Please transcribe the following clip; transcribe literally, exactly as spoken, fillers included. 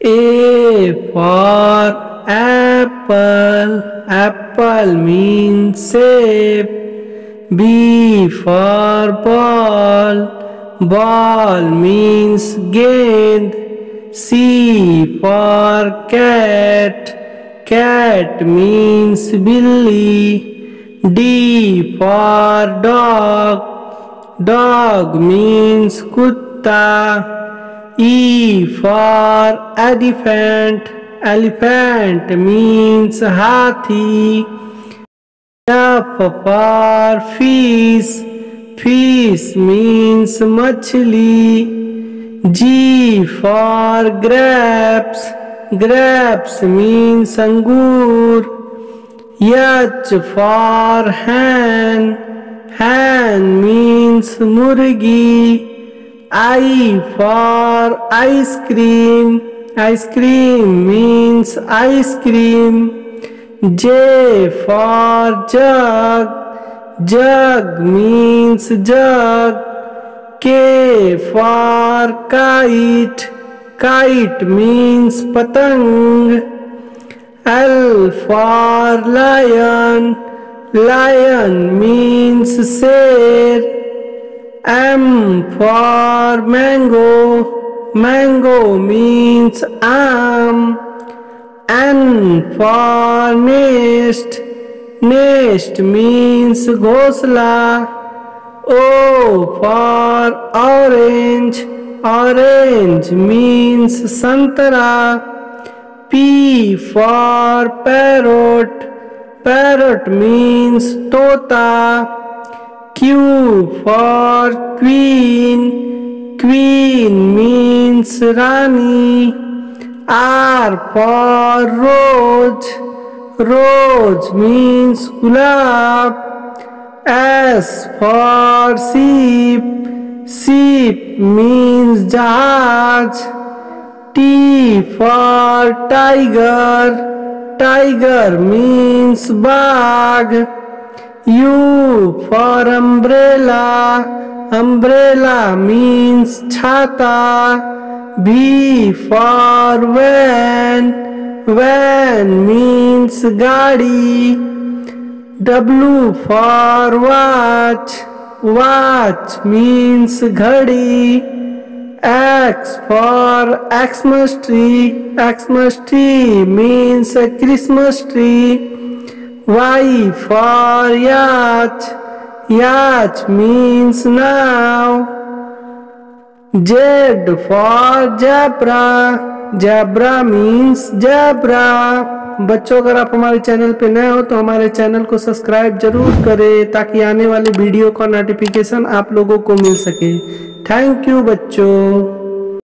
A for apple, apple means shape. B for ball, ball means gate. C for cat, cat means billy. D for dog, dog means kutta. E for elephant, elephant means hathi. F for fish, fish means machli. G for grapes, grapes means angur. H for hen, hen means murgi. I for ice cream, ice cream means ice cream. J for jug, jug means jug. K for kite, kite means patang. L for lion, lion means sher. M for mango, mango means arm. N for nest, nest means ghosla. O for orange, orange means santara. P for parrot, parrot means tota. Q for queen, queen means rani. R for rose, rose means gulab. S for sheep, sheep means jahaj. T for tiger, tiger means bagh. U for umbrella, umbrella means chhata. V for van, van means gadi. W for watch, watch means ghadi. X for Xmas tree, Xmas tree means a Christmas tree. Y for yacht, yacht means now. Z for zebra, zebra means zebra. बच्चों अगर आप हमारे channel पे नए हो तो हमारे channel को सब्सक्राइब जरूर करें ताकि आने वाले वीडियो का नोटिफिकेशन आप लोगों को मिल सके। थैंक यू बच्चों।